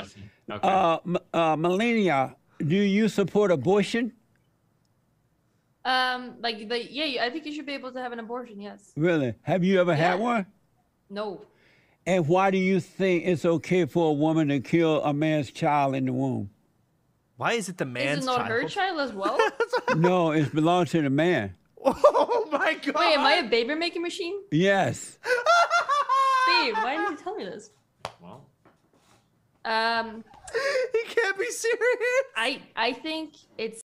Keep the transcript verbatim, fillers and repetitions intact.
Okay. Uh, uh, Melania, do you support abortion? Um, like, the, yeah, I think you should be able to have an abortion, yes. Really? Have you ever yeah. had one? No. And why do you think it's okay for a woman to kill a man's child in the womb? Why is it the man's child? Is it not child? her child as well? No, it belongs to the man. Oh, my God. Wait, am I a baby-making machine? Yes. Babe, why didn't you tell me this? Well. Um. He can't be serious. I, I think it's...